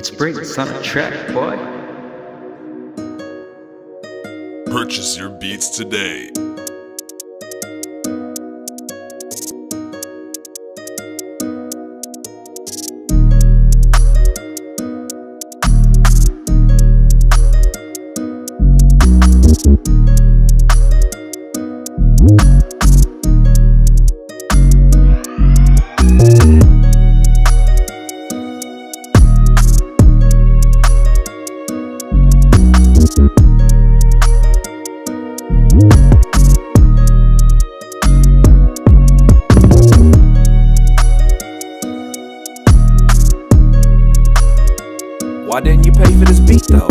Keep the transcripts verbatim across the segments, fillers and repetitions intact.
It's Briggs on a track, boy. Purchase your beats today. Why didn't you pay for this beat though?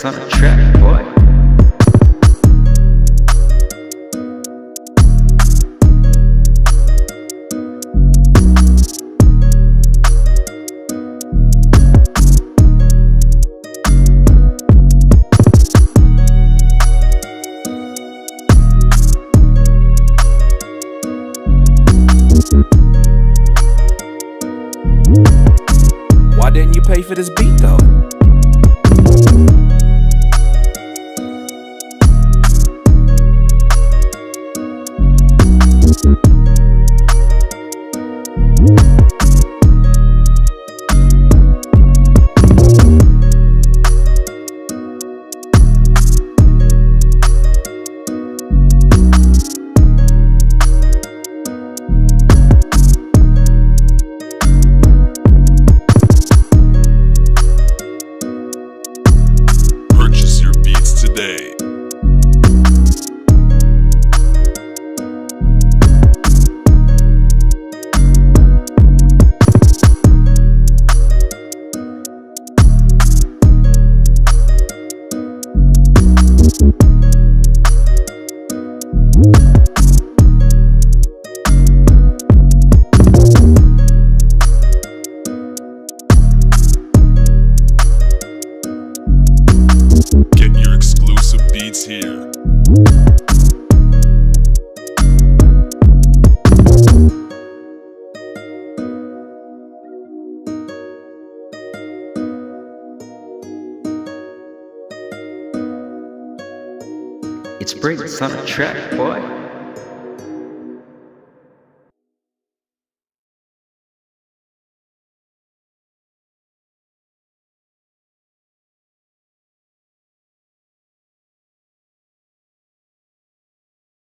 On a track, boy. Why didn't you pay for this beat though? Get your exclusive beats here. It's Briggs on a track, boy.